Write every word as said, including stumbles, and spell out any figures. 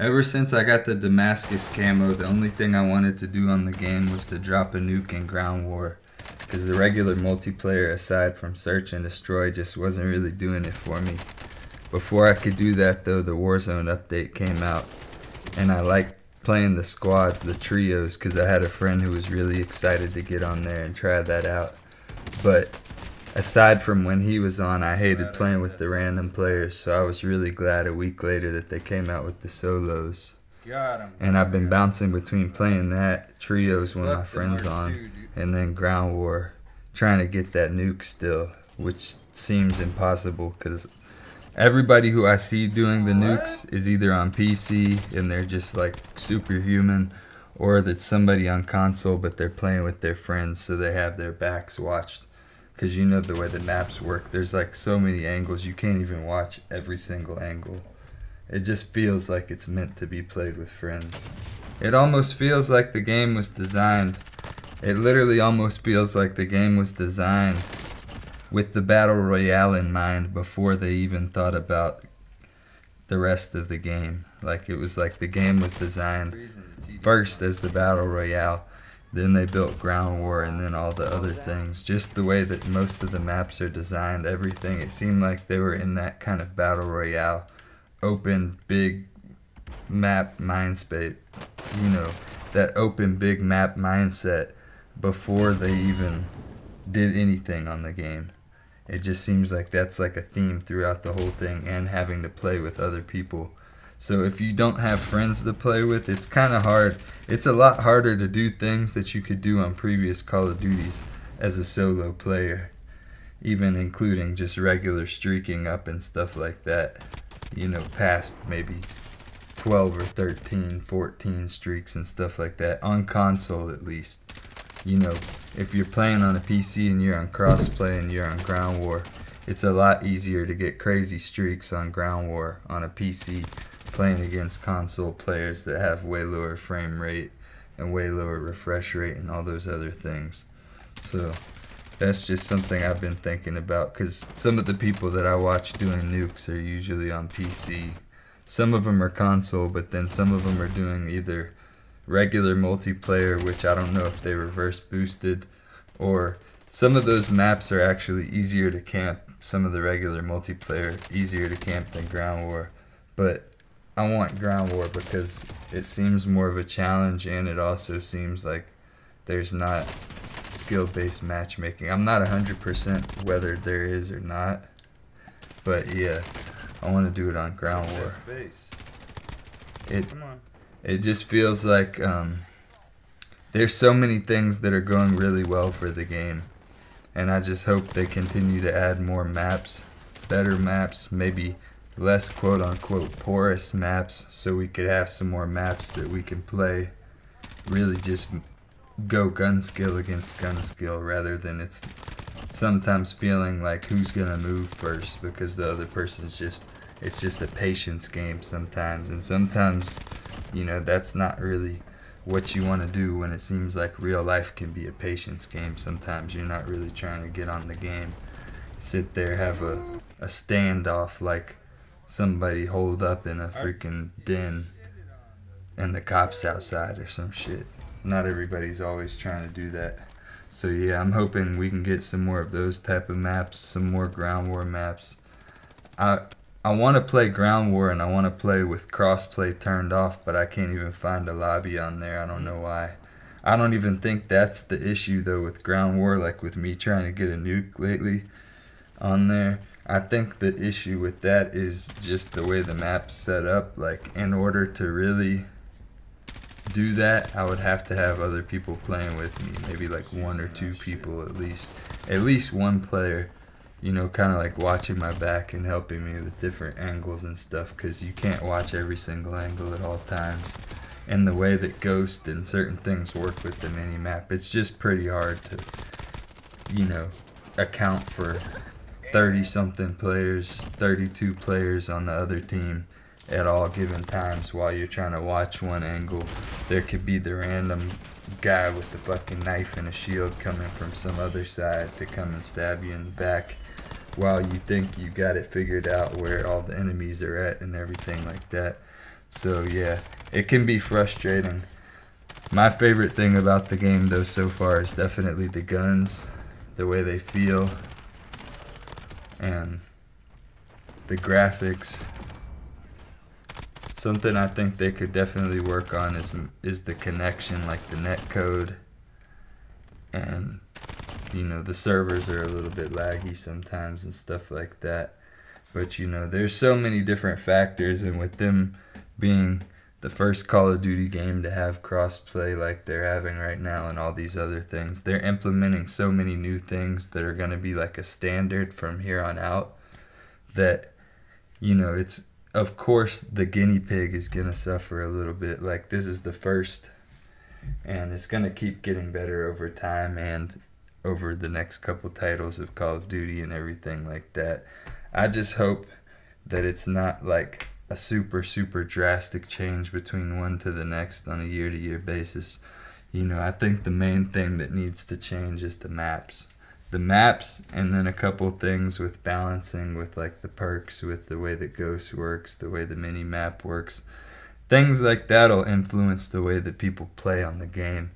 Ever since I got the Damascus camo, the only thing I wanted to do on the game was to drop a nuke in ground war, because the regular multiplayer, aside from search and destroy, just wasn't really doing it for me. Before I could do that though, the Warzone update came out, and I liked playing the squads, the trios, because I had a friend who was really excited to get on there and try that out. But aside from when he was on, I hated playing with the random players, so I was really glad a week later that they came out with the solos. And I've been bouncing between playing that, trios when my friend's on, and then ground war, trying to get that nuke still, which seems impossible because everybody who I see doing the nukes is either on P C and they're just like superhuman, or that's somebody on console but they're playing with their friends so they have their backs watched. Because you know the way the maps work, there's like so many angles, you can't even watch every single angle. It just feels like it's meant to be played with friends. It almost feels like the game was designed. It literally almost feels like the game was designed with the battle royale in mind before they even thought about the rest of the game. Like, it was like the game was designed first as the battle royale, then they built ground war, and then all the other things. Just the way that most of the maps are designed, everything, it seemed like they were in that kind of battle royale, open big map mindspace, you know, that open big map mindset before they even did anything on the game. It just seems like that's like a theme throughout the whole thing, and having to play with other people. So if you don't have friends to play with, it's kind of hard. It's a lot harder to do things that you could do on previous Call of Duties as a solo player, even including just regular streaking up and stuff like that, you know, past maybe twelve or thirteen, fourteen streaks and stuff like that, on console at least. You know, if you're playing on a P C and you're on crossplay and you're on ground war, it's a lot easier to get crazy streaks on ground war on a P C playing against console players that have way lower frame rate and way lower refresh rate and all those other things. So that's just something I've been thinking about, because some of the people that I watch doing nukes are usually on P C. Some of them are console, but then some of them are doing either regular multiplayer, which I don't know if they reverse boosted, or some of those maps are actually easier to camp, some of the regular multiplayer easier to camp than ground war. But I want ground war because it seems more of a challenge, and it also seems like there's not skill-based matchmaking. I'm not one hundred percent whether there is or not, but yeah, I want to do it on ground war. It, it just feels like um, there's so many things that are going really well for the game, and I just hope they continue to add more maps, better maps, maybe less quote-unquote porous maps, so we could have some more maps that we can play, really just go gun skill against gun skill, rather than it's sometimes feeling like who's gonna move first, because the other person's just, it's just a patience game sometimes, and sometimes, you know, that's not really what you want to do when it seems like real life can be a patience game sometimes. You're not really trying to get on the game, sit there, have a, a standoff like somebody holed up in a freaking den and the cops outside or some shit. Not everybody's always trying to do that. So yeah, I'm hoping we can get some more of those type of maps, some more ground war maps. I I want to play ground war, and I want to play with crossplay turned off, but I can't even find a lobby on there. I don't know why. I don't even think that's the issue though with ground war, like with me trying to get a nuke lately on there. I think the issue with that is just the way the map's set up. Like, in order to really do that, I would have to have other people playing with me, maybe like one or two people at least, at least one player, you know, kind of like watching my back and helping me with different angles and stuff, because you can't watch every single angle at all times. And the way that Ghost and certain things work with the mini-map, it's just pretty hard to, you know, account for thirty something players, thirty-two players on the other team at all given times while you're trying to watch one angle. There could be the random guy with the fucking knife and a shield coming from some other side to come and stab you in the back while you think you got it figured out where all the enemies are at and everything like that. So yeah, it can be frustrating. My favorite thing about the game though so far is definitely the guns, the way they feel, and the graphics. Something I think they could definitely work on is is the connection, like the netcode, and you know, the servers are a little bit laggy sometimes and stuff like that. But you know, there's so many different factors, and with them being the first Call of Duty game to have crossplay like they're having right now and all these other things, they're implementing so many new things that are going to be like a standard from here on out that, you know, it's, of course, the guinea pig is going to suffer a little bit. Like, this is the first, and it's going to keep getting better over time and over the next couple titles of Call of Duty and everything like that. I just hope that it's not like a super super drastic change between one to the next on a year-to-year basis. You know, I think the main thing that needs to change is the maps the maps and then a couple things with balancing, with like the perks, with the way that Ghost works, the way the mini map works. Things like that'll influence the way that people play on the game,